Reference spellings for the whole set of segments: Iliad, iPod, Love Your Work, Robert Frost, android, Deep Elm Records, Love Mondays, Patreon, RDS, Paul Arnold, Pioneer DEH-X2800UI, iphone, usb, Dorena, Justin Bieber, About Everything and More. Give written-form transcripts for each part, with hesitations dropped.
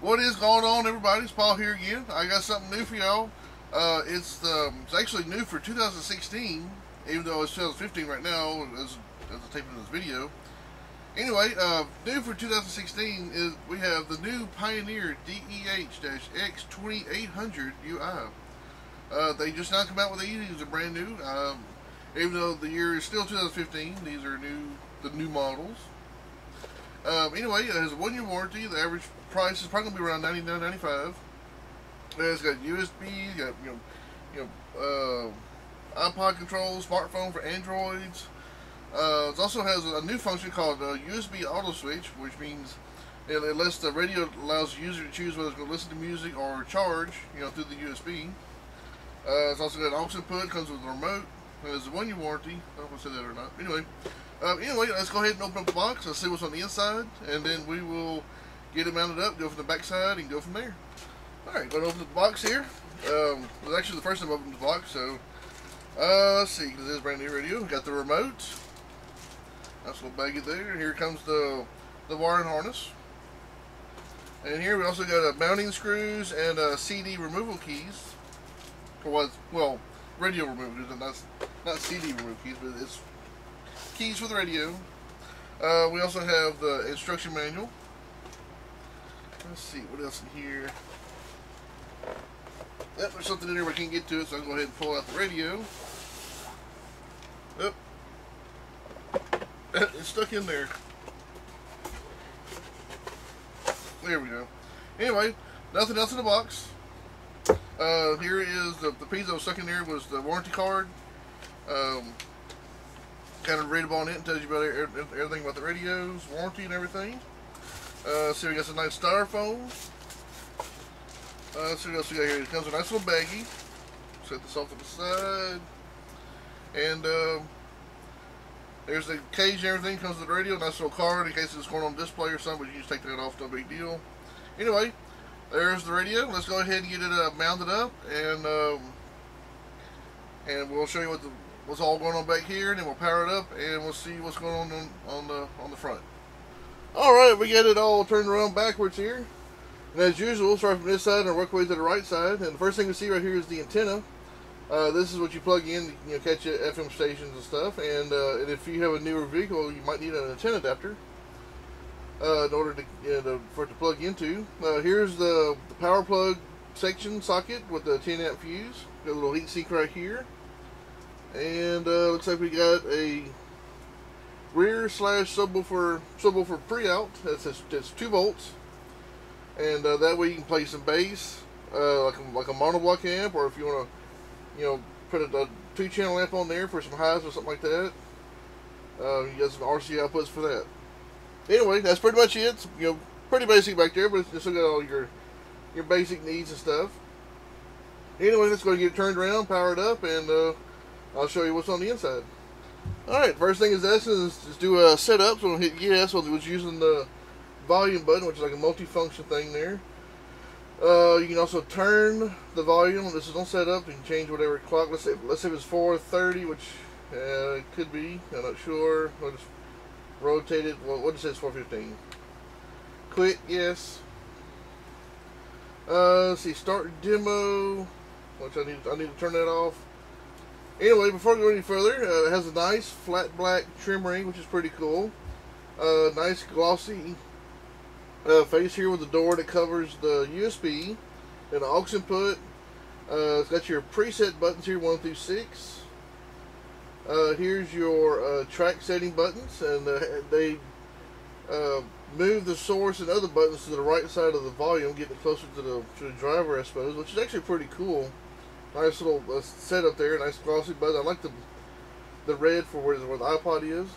What is going on, everybody? It's Paul here again. I got something new for y'all. It's actually new for 2016, even though it's 2015 right now as I'm taping this video. Anyway, new for 2016 is we have the new Pioneer DEH-X2800UI. They just now come out with these. These are brand new. Even though the year is still 2015, these are the new models. Anyway, it has a 1-year warranty. The average price is probably going to be around $99.95. It's got USB, got iPod controls, smartphone for Androids. It also has a new function called USB Auto Switch, which means it lets the radio, allows the user to choose whether it's going to listen to music or charge, through the USB. It's also got an aux input, comes with a remote. It's a 1-year warranty. I don't know if I said that or not. Anyway. Anyway, let's go ahead and open up the box. Let's see what's on the inside, and then we will get it mounted up, go from the back side, and go from there. Alright, going to open the box here. It was actually the first time I opened the box, so let's see, because this is brand new radio. Got the remote. Nice little baggie there. Here comes the wiring harness. And here we also got mounting screws and CD removal keys. Well, radio removal, not CD removal keys, but it's keys for the radio. We also have the instruction manual. Let's see what else in here. Yep, there's something in here we can't get to it, so I'll go ahead and pull out the radio. Yep. It's stuck in there. There we go. Anyway, nothing else in the box. Here is the piece that was stuck in there was the warranty card. Kind of read up on it and tells you about everything about the radios, warranty, and everything. So we got some nice styrofoam. So what else we got here? It comes with a nice little baggie. Set this off to the side. And there's the cage and everything. Comes with the radio. Nice little card in case it's going on display or something. But you can just take that off. No big deal. Anyway, there's the radio. Let's go ahead and get it mounted up, and we'll show you what's all going on back here, and then we'll power it up, and we'll see what's going on the front. All right, we got it all turned around backwards here, and as usual, we'll start from this side and work our way to the right side. And the first thing we see right here is the antenna. This is what you plug in, catch your FM stations and stuff. And if you have a newer vehicle, you might need an antenna adapter in order to, for it to plug into. Here's the power plug section socket with the 10-amp fuse. Got a little heat sink right here. And looks like we got a rear / subwoofer pre-out. That's 2 volts, and that way you can play some bass, like a monoblock amp, or if you want to, put a 2-channel amp on there for some highs or something like that. You got some RC outputs for that. Anyway, that's pretty much it. It's, pretty basic back there, but it's still got all your basic needs and stuff. Anyway, let's go get it turned around, power it up, and I'll show you what's on the inside. Alright, first thing is that is do a setup. So I'm going to hit yes. So I was using the volume button, which is like a multi-function thing there. You can also turn the volume. This is on setup. You can change whatever clock. Let's say it's 4:30, which it could be. I'm not sure. I'll just rotate it. Well, what it says 4:15. Quit, yes. Let's see, start demo, which I need to turn that off. Anyway, before we go any further, it has a nice flat black trim ring, which is pretty cool. Nice glossy face here with the door that covers the USB and the aux input. It's got your preset buttons here, 1 through 6. Here's your track setting buttons, and they move the source and other buttons to the right side of the volume, getting it closer to the driver, I suppose, which is actually pretty cool. Nice little setup there, nice glossy button. I like the red for where the iPod is.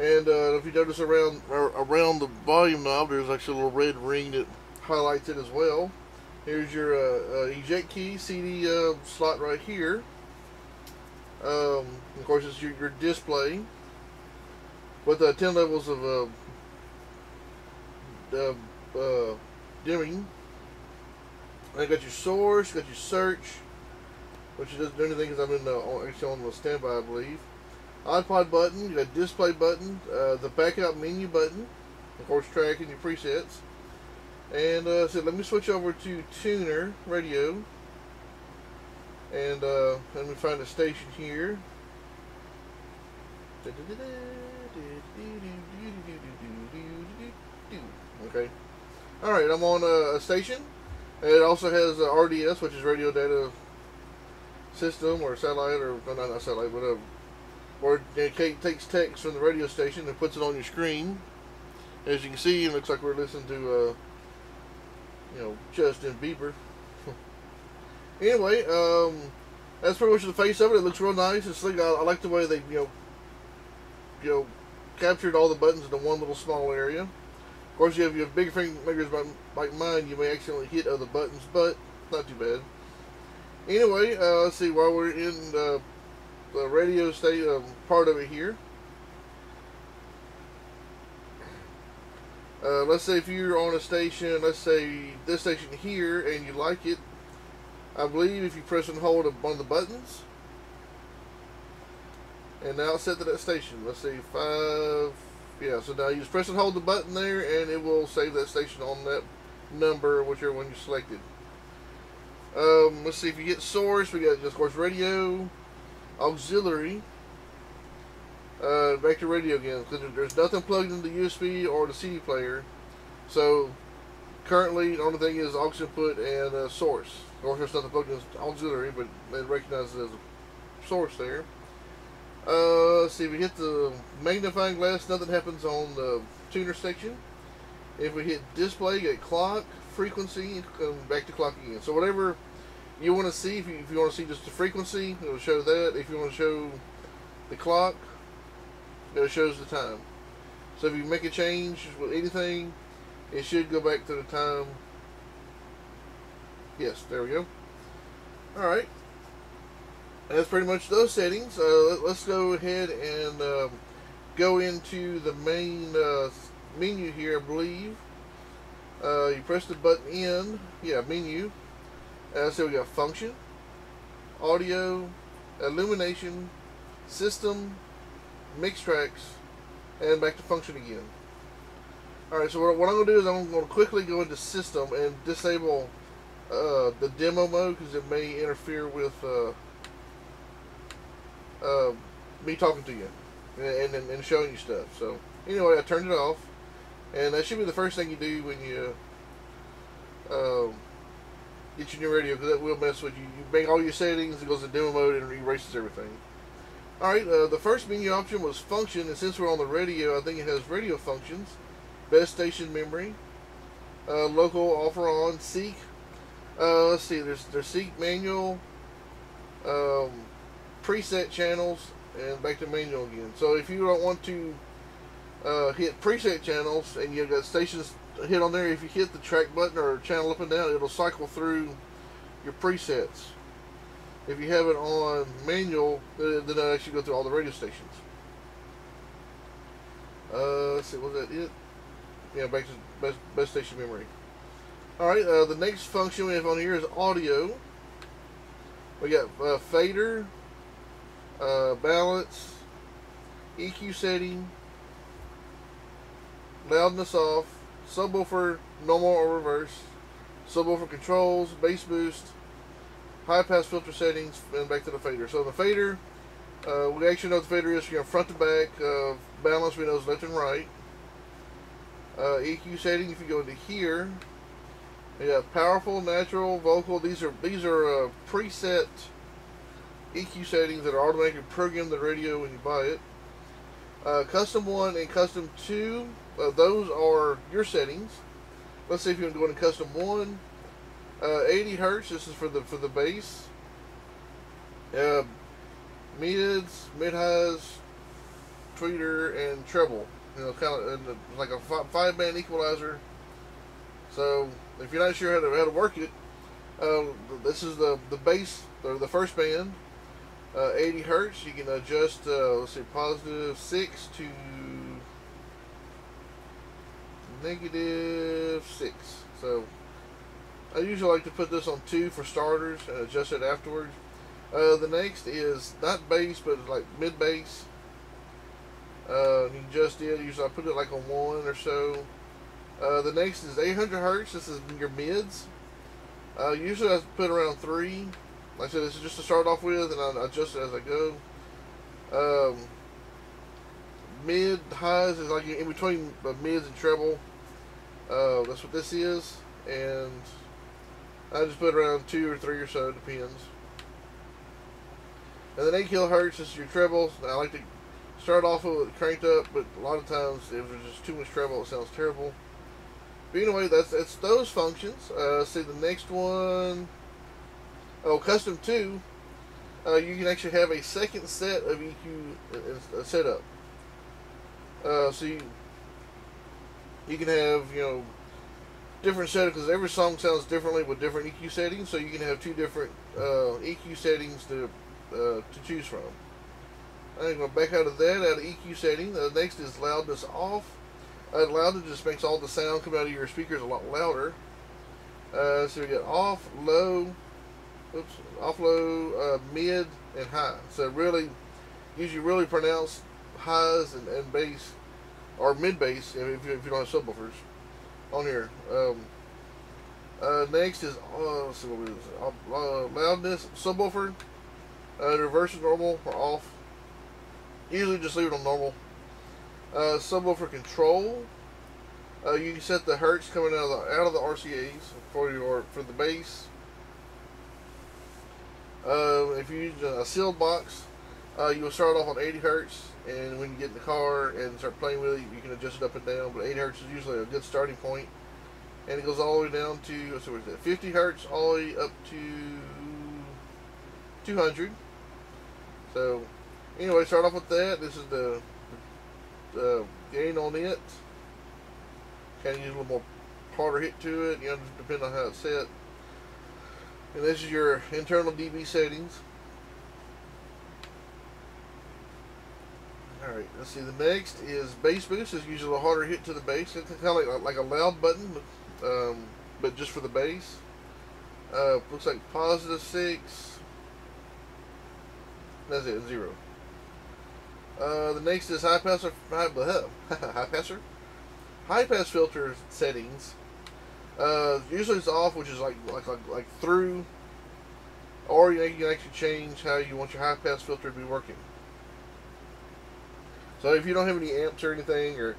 And if you notice around the volume knob, there's actually a little red ring that highlights it as well. Here's your eject key, CD slot right here. Of course, it's your display with 10 levels of dimming. I got your source, got your search, which it doesn't do anything because I'm in actually on the standby, I believe. iPod button, you got display button, the backup menu button, of course tracking your presets, And so let me switch over to tuner radio, and let me find a station here. Okay, all right, I'm on a station. It also has RDS, which is radio data system, or satellite, or not satellite, whatever. Or it takes text from the radio station and puts it on your screen. As you can see, it looks like we're listening to you know, Justin Bieber. Anyway, that's pretty much the face of it. It looks real nice. It's like I like the way they you know captured all the buttons into one little small area. Of course, you have your big fingers like mine. You may accidentally hit other buttons, but not too bad. Anyway, let's see. While we're in the radio state part of it here. Let's say if you're on a station, let's say this station here, and you like it, I believe if you press and hold one of the buttons, and now it's set to that station. Let's see, 5, yeah, so now you just press and hold the button there, and it will save that station on that number, whichever one you selected. Let's see, if you get source, we got, of course, radio, auxiliary, back to radio again, because there's nothing plugged into the USB or the CD player. So currently the only thing is aux input and source. Of course, there's nothing plugged into auxiliary, but they recognize it as a source there. Let's see, if we hit the magnifying glass, nothing happens on the tuner section. If we hit display, get clock, frequency, and back to clock again. So whatever you want to see, if you want to see just the frequency, it'll show that. If you want to show the clock, it shows the time. So if you make a change with anything, it should go back to the time. Yes, there we go. Alright, that's pretty much those settings. Let's go ahead and go into the main menu here, I believe. You press the button in, yeah, menu. So we got function, audio, illumination, system, mix tracks, and back to function again. Alright, so what I'm going to do is I'm going to quickly go into system and disable the demo mode, because it may interfere with me talking to you and showing you stuff. So anyway, I turned it off, and that should be the first thing you do when you get your new radio, because that will mess with you. You make all your settings, it goes to demo mode, and it erases everything. Alright, the first menu option was function, and since we're on the radio, I think it has radio functions, best station memory, local, off or on, seek. Let's see, there's seek, manual, preset channels, and back to manual again. So if you don't want to hit preset channels, and you've got stations hit on there, if you hit the track button or channel up and down, it'll cycle through your presets. If you have it on manual, then it'll actually go through all the radio stations. Let's see, was that it? Yeah, back to best station memory. Alright, the next function we have on here is audio. We got fader, balance, EQ setting, loudness off, subwoofer, normal or reverse, subwoofer controls, bass boost, high pass filter settings, and back to the fader. So the fader, we actually know what the fader is, you know, front to back, balance we know is left and right. EQ setting, if you go into here, you got powerful, natural, vocal. These are preset EQ settings that are automatically programmed to the radio when you buy it. Custom 1 and custom 2, those are your settings. Let's see if you want to go into custom 1. 80 hertz. This is for the bass. Mids, mid highs, tweeter, and treble. You know, kind of like a five-band equalizer. So if you're not sure how to work it, this is the bass or the first band. 80 hertz. You can adjust. Let's see, positive 6 to negative 6. So I usually like to put this on 2 for starters and adjust it afterwards. The next is not bass, but like mid bass. You can adjust it. Usually I put it like on 1 or so. The next is 800 hertz. This is your mids. Usually I put around 3. Like I said, this is just to start off with, and I adjust it as I go. Mid highs is like in between mids and treble. That's what this is, and I just put around 2 or 3 or so, depends. And then 8 kilohertz is your trebles. I like to start off with it cranked up, but a lot of times if there's just too much treble, it sounds terrible. But anyway, that's those functions. See the next one. Oh, custom 2. You can actually have a second set of EQ setup. So you can have, you know, different settings, because every song sounds differently with different EQ settings. So you can have 2 different EQ settings to choose from. I'm going to back out of that, out of EQ setting. The next is loudness off. Loudness just makes all the sound come out of your speakers a lot louder. So we got off, low, mid, and high. So really, usually really pronounce highs and bass, or mid bass if you don't have subwoofers on here. Next is loudness, subwoofer, reverse is normal or off. Usually just leave it on normal. Subwoofer control. You can set the hertz coming out of the RCAs for the bass. If you use a sealed box, you'll start off on 80 hertz, and when you get in the car and start playing with it, you can adjust it up and down. But 80 hertz is usually a good starting point, and it goes all the way down to 50 hertz, all the way up to 200. So anyway, start off with that. This is the gain on it. Kind of use a little more harder hit to it, you know, just depending on how it's set. And this is your internal dB settings. Alright, let's see. The next is bass boost. It's usually a harder hit to the bass. It's kind of like a loud button, but just for the bass. Looks like positive 6. That's it, 0. The next is high pass filter settings. Usually it's off, which is like through, or you can actually change how you want your high pass filter to be working. So if you don't have any amps or anything, or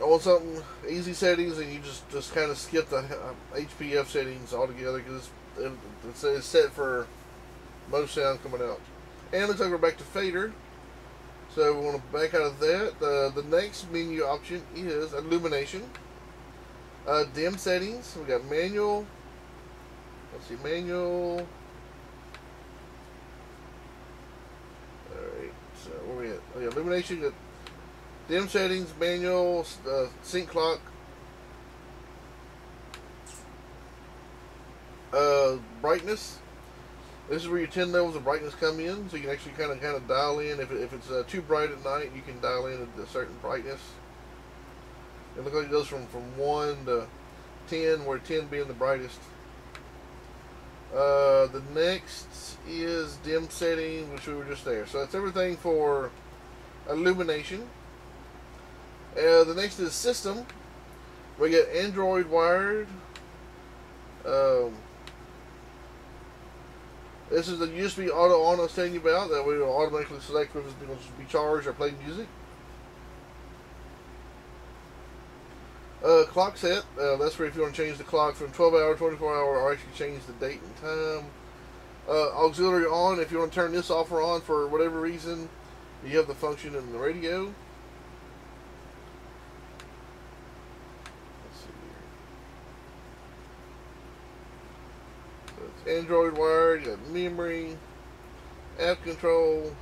want something easy settings, and you just kind of skip the HPF settings altogether, because it's set for most sound coming out. And looks like we're back to fader, so we want to back out of that. The next menu option is illumination. Dim settings. We got manual. Let's see, manual. Alright, so where we at? Oh, yeah, illumination. Dim settings, manual, sync clock, brightness. This is where your 10 levels of brightness come in, so you can actually kind of dial in. If it's too bright at night, you can dial in at a certain brightness. It looks like it goes from 1 to 10, where 10 being the brightest. The next is dim setting, which we were just there. So that's everything for illumination. The next is system. We get Android wired. This is the USB auto on I was telling you about. That way it will automatically select if it's going to be charged or play music. Clock set, that's where if you want to change the clock from 12-hour, 24-hour, or actually change the date and time. Auxiliary on, if you want to turn this off or on for whatever reason, you have the function in the radio. Let's see here. So it's Android wired, you got memory, app control.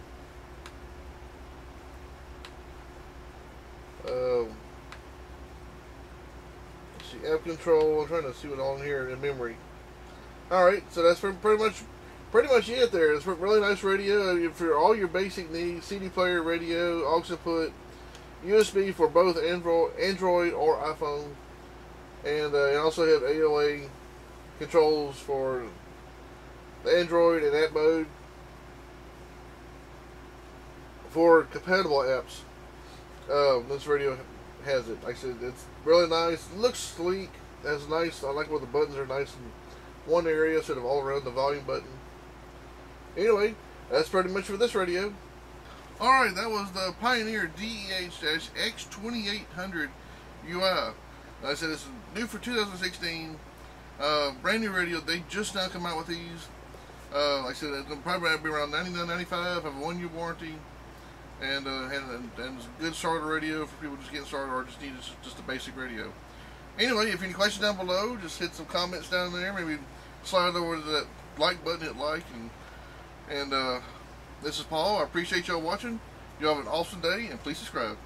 App control. I'm trying to see what's on here in memory. Alright, so that's pretty much it there. It's a really nice radio for all your basic needs: CD player, radio, aux input, USB for both Android or iPhone, and you also have AOA controls for the Android and app mode for compatible apps. This radio has it. Like I said, it's really nice. Looks sleek. That's nice. I like where the buttons are nice in one area instead of all around the volume button. Anyway, that's pretty much for this radio. Alright, that was the Pioneer DEH-X2800UI. Like I said, it's new for 2016. Brand new radio. They just now come out with these. Like I said, it's going to probably be around $99.95. Have a 1-year warranty. And it's a good starter radio for people just getting started or just need just a basic radio. Anyway, if you have any questions down below, just hit some comments down there. Maybe slide over to that like button, hit like. And this is Paul. I appreciate y'all watching. Y'all have an awesome day, and please subscribe.